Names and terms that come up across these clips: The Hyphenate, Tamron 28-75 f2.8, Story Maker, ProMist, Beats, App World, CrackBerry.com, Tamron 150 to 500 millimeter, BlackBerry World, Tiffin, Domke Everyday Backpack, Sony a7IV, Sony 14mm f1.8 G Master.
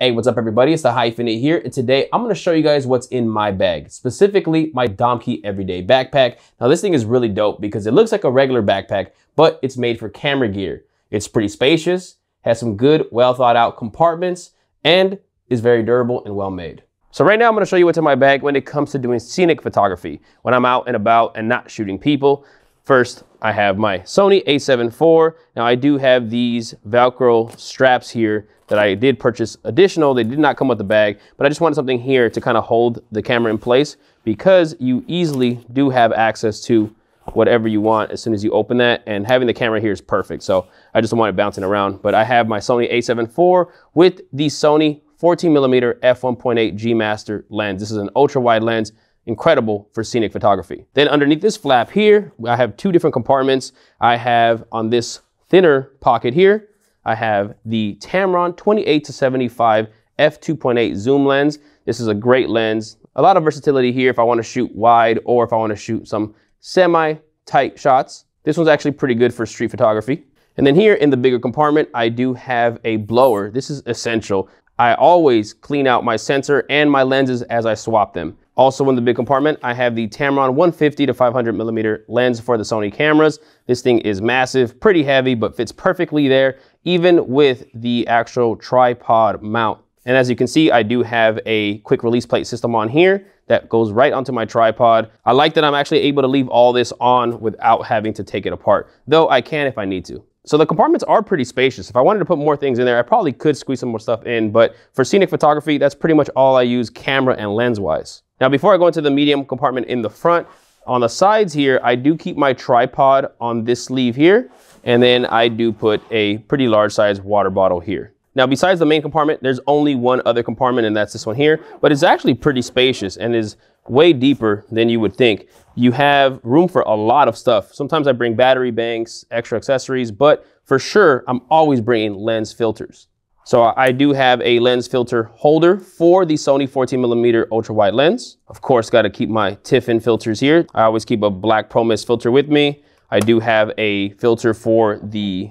Hey, what's up everybody? It's The Hyphenate here, and today I'm gonna show you guys what's in my bag, specifically my Domke Everyday Backpack. Now this thing is really dope because it looks like a regular backpack, but it's made for camera gear. It's pretty spacious, has some good, well thought out compartments, and is very durable and well made. So right now I'm gonna show you what's in my bag when it comes to doing scenic photography, when I'm out and about and not shooting people. First, I have my Sony a7IV. Now I do have these Velcro straps here that I did purchase additional. They did not come with the bag, but I just wanted something here to kind of hold the camera in place because you easily do have access to whatever you want as soon as you open that, and having the camera here is perfect. So I just don't want it bouncing around, but I have my Sony a7IV with the Sony 14mm f1.8 G Master lens. This is an ultra wide lens. Incredible for scenic photography. Then underneath this flap here, I have two different compartments. I have on this thinner pocket here, I have the Tamron 28-75 f2.8 zoom lens. This is a great lens. A lot of versatility here if I want to shoot wide or if I want to shoot some semi-tight shots. This one's actually pretty good for street photography. And then here in the bigger compartment, I do have a blower. This is essential. I always clean out my sensor and my lenses as I swap them. Also in the big compartment, I have the Tamron 150 to 500 millimeter lens for the Sony cameras. This thing is massive, pretty heavy, but fits perfectly there, even with the actual tripod mount. And as you can see, I do have a quick release plate system on here that goes right onto my tripod. I like that I'm actually able to leave all this on without having to take it apart, though I can if I need to. So the compartments are pretty spacious. If I wanted to put more things in there, I probably could squeeze some more stuff in, but for scenic photography, that's pretty much all I use camera and lens-wise. Now, before I go into the medium compartment in the front, on the sides here, I do keep my tripod on this sleeve here, and then I do put a pretty large size water bottle here. Now, besides the main compartment, there's only one other compartment, and that's this one here, but it's actually pretty spacious and is way deeper than you would think. You have room for a lot of stuff. Sometimes I bring battery banks, extra accessories, but for sure, I'm always bringing lens filters. So I do have a lens filter holder for the Sony 14mm ultra wide lens. Of course, got to keep my Tiffin filters here. I always keep a black ProMist filter with me. I do have a filter for the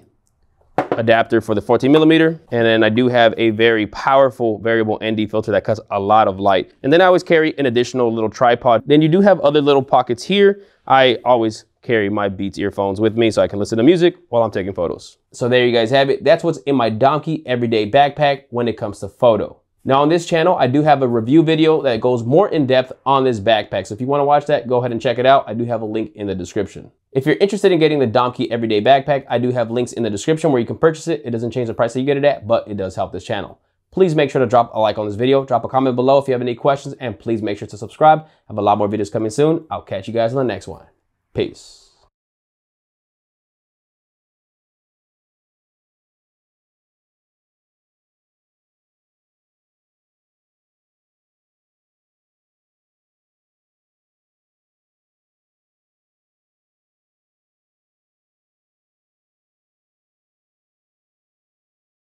adapter for the 14mm, and then I do have a very powerful variable ND filter that cuts a lot of light. And then I always carry an additional little tripod. Then you do have other little pockets here. I always carry my Beats earphones with me so I can listen to music while I'm taking photos. So there you guys have it. That's what's in my Domke Everyday Backpack when it comes to photo. Now on this channel, I do have a review video that goes more in depth on this backpack. So if you want to watch that, go ahead and check it out. I do have a link in the description. If you're interested in getting the Domke Everyday Backpack, I do have links in the description where you can purchase it. It doesn't change the price that you get it at, but it does help this channel. Please make sure to drop a like on this video, drop a comment below if you have any questions, and please make sure to subscribe. I have a lot more videos coming soon. I'll catch you guys on the next one. Peace.